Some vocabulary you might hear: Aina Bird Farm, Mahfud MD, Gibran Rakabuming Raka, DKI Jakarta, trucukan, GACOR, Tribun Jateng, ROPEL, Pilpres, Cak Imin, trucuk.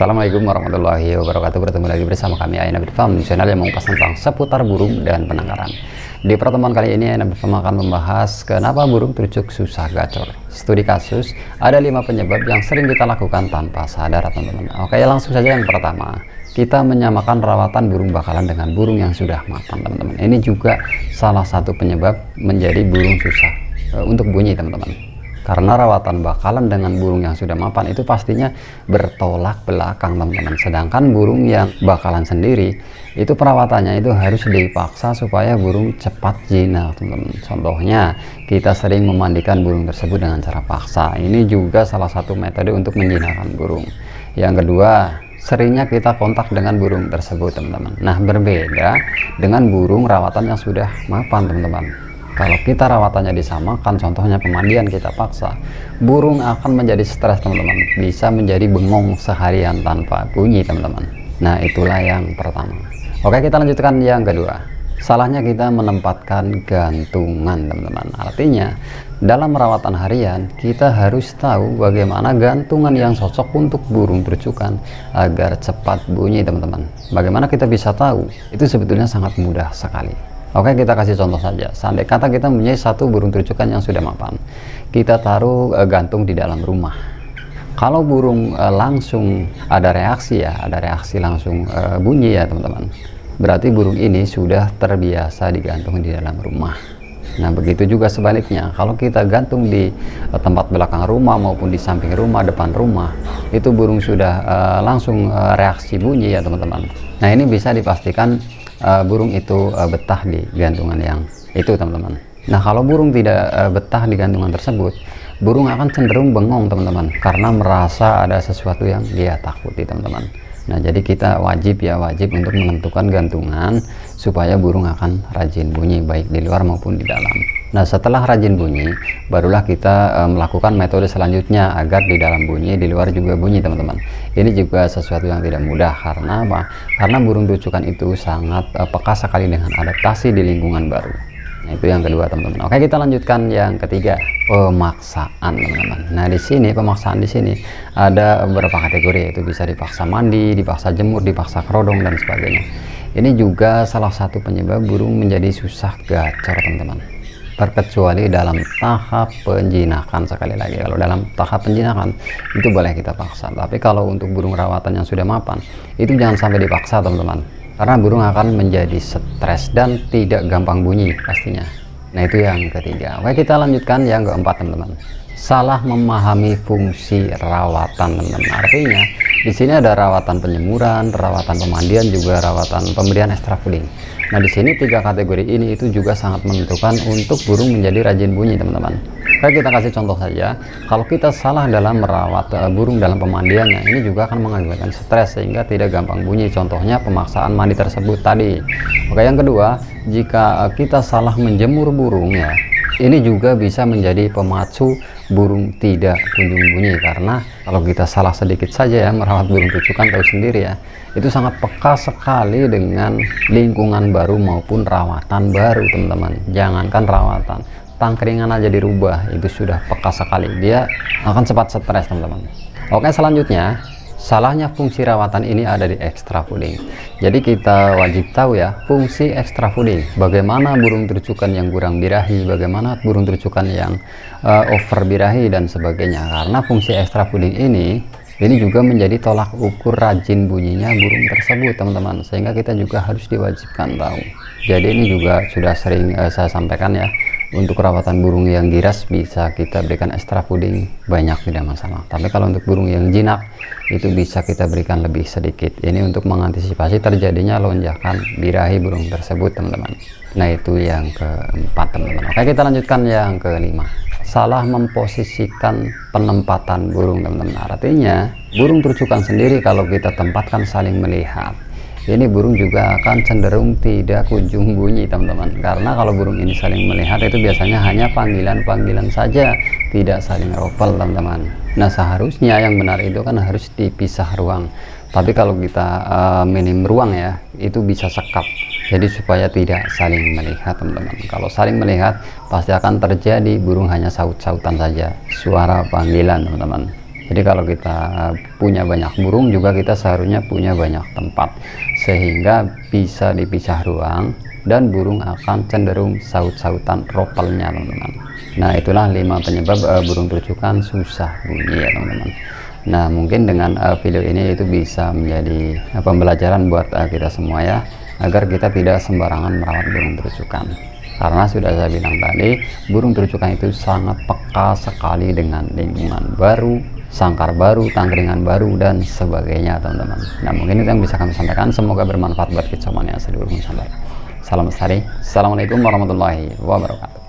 Assalamualaikum warahmatullahi wabarakatuh. Bertemu lagi bersama kami Aina Bird Farm, channel yang mengupas tentang seputar burung dan penangkaran. Di pertemuan kali ini Aina Bird Farm akan membahas kenapa burung trucuk susah gacor. Studi kasus ada 5 penyebab yang sering kita lakukan tanpa sadar, teman-teman. Oke, langsung saja. Yang pertama, kita menyamakan rawatan burung bakalan dengan burung yang sudah mapan, teman-teman. Ini juga salah satu penyebab menjadi burung susah untuk bunyi, teman-teman. Karena rawatan bakalan dengan burung yang sudah mapan itu pastinya bertolak belakang, teman-teman. Sedangkan burung yang bakalan sendiri itu perawatannya itu harus dipaksa supaya burung cepat jinak, teman-teman. Contohnya, kita sering memandikan burung tersebut dengan cara paksa. Ini juga salah satu metode untuk menjinakkan burung. Yang kedua, seringnya kita kontak dengan burung tersebut, teman-teman. Nah, berbeda dengan burung rawatan yang sudah mapan, teman-teman. Kalau kita rawatannya disamakan, contohnya pemandian kita paksa, burung akan menjadi stres, teman-teman. Bisa menjadi bengong seharian tanpa bunyi, teman-teman. Nah, itulah yang pertama. Oke, kita lanjutkan yang kedua. Salahnya kita menempatkan gantungan, teman-teman. Artinya, dalam rawatan harian, kita harus tahu bagaimana gantungan yang cocok untuk burung trucukan agar cepat bunyi, teman-teman. Bagaimana kita bisa tahu? Itu sebetulnya sangat mudah sekali. Oke, kita kasih contoh saja. Seandai kata kita punya satu burung trucukan yang sudah mapan, kita taruh gantung di dalam rumah. Kalau burung langsung ada reaksi ya, langsung bunyi ya, teman-teman. Berarti burung ini sudah terbiasa digantung di dalam rumah. Nah, begitu juga sebaliknya. Kalau kita gantung di tempat belakang rumah maupun di samping rumah, depan rumah, itu burung sudah langsung reaksi bunyi ya, teman-teman. Nah, ini bisa dipastikan burung itu betah di gantungan yang itu, teman-teman. Nah, kalau burung tidak betah di gantungan tersebut, burung akan cenderung bengong, teman-teman, karena merasa ada sesuatu yang dia takuti, teman-teman. Nah, jadi kita wajib untuk menentukan gantungan supaya burung akan rajin bunyi baik di luar maupun di dalam. Nah, setelah rajin bunyi, barulah kita melakukan metode selanjutnya agar di dalam bunyi, di luar juga bunyi, teman-teman. Ini juga sesuatu yang tidak mudah. Karena apa? Karena burung trucukan itu sangat peka sekali dengan adaptasi di lingkungan baru. Nah, itu yang kedua, teman-teman. Oke, kita lanjutkan yang ketiga, pemaksaan, teman-teman. Nah, di sini pemaksaan di sini ada beberapa kategori, yaitu bisa dipaksa mandi, dipaksa jemur, dipaksa kerodong, dan sebagainya. Ini juga salah satu penyebab burung menjadi susah gacor, teman-teman. Terkecuali dalam tahap penjinakan. Sekali lagi, kalau dalam tahap penjinakan itu boleh kita paksa, tapi kalau untuk burung rawatan yang sudah mapan itu jangan sampai dipaksa, teman-teman, karena burung akan menjadi stres dan tidak gampang bunyi pastinya. Nah, itu yang ketiga. Oke, kita lanjutkan yang keempat, teman-teman. Salah memahami fungsi rawatan, teman-teman. Artinya di sini ada rawatan penyemuran, rawatan pemandian, juga rawatan pemberian extra fooding. Nah, di sini 3 kategori ini itu juga sangat menentukan untuk burung menjadi rajin bunyi, teman-teman. Oke, kita kasih contoh saja. Kalau kita salah dalam merawat burung dalam pemandiannya, ini juga akan mengakibatkan stres sehingga tidak gampang bunyi. Contohnya pemaksaan mandi tersebut tadi. Oke, yang kedua, jika kita salah menjemur burung ya, ini juga bisa menjadi pemacu burung tidak kunjung bunyi. Karena kalau kita salah sedikit saja ya merawat burung trucukan, tahu sendiri ya, itu sangat peka sekali dengan lingkungan baru maupun rawatan baru, teman-teman. Jangankan rawatan, tangkringan aja dirubah, itu sudah peka sekali. Dia akan cepat stres, teman-teman. Oke, selanjutnya, salahnya fungsi rawatan ini ada di extra fooding. Jadi kita wajib tahu ya fungsi extra fooding, bagaimana burung trucukan yang kurang birahi, bagaimana burung trucukan yang over birahi, dan sebagainya. Karena fungsi extra fooding ini juga menjadi tolak ukur rajin bunyinya burung tersebut, teman-teman, sehingga kita juga harus diwajibkan tahu. Jadi ini juga sudah sering saya sampaikan ya, untuk rawatan burung yang giras bisa kita berikan extra fooding banyak, tidak masalah. Tapi kalau untuk burung yang jinak itu bisa kita berikan lebih sedikit. Ini untuk mengantisipasi terjadinya lonjakan birahi burung tersebut, teman-teman. Nah, itu yang keempat, teman-teman. Oke, kita lanjutkan yang kelima. Salah memposisikan penempatan burung, teman-teman. Artinya burung trucukan sendiri kalau kita tempatkan saling melihat, ini burung juga akan cenderung tidak kunjung bunyi, teman-teman. Karena kalau burung ini saling melihat itu biasanya hanya panggilan-panggilan saja, tidak saling ropel, teman-teman. Nah, seharusnya yang benar itu kan harus dipisah ruang. Tapi kalau kita minim ruang ya, itu bisa sekap. Jadi supaya tidak saling melihat, teman-teman. Kalau saling melihat pasti akan terjadi burung hanya saut-sautan saja, suara panggilan, teman-teman. Jadi kalau kita punya banyak burung juga kita seharusnya punya banyak tempat, sehingga bisa dipisah ruang dan burung akan cenderung saut-sautan ropelnya, teman-teman. Nah, itulah 5 penyebab burung trucukan susah bunyi, ya teman-teman. Nah, mungkin dengan video ini itu bisa menjadi pembelajaran buat kita semua ya, agar kita tidak sembarangan merawat burung trucukan. Karena sudah saya bilang tadi, burung trucukan itu sangat peka sekali dengan lingkungan baru, sangkar baru, tangkringan baru, dan sebagainya, teman-teman. Nah, mungkin itu yang bisa kami sampaikan, semoga bermanfaat buat kecomannya seluruh Nusantara. Salam lestari. Assalamualaikum warahmatullahi wabarakatuh.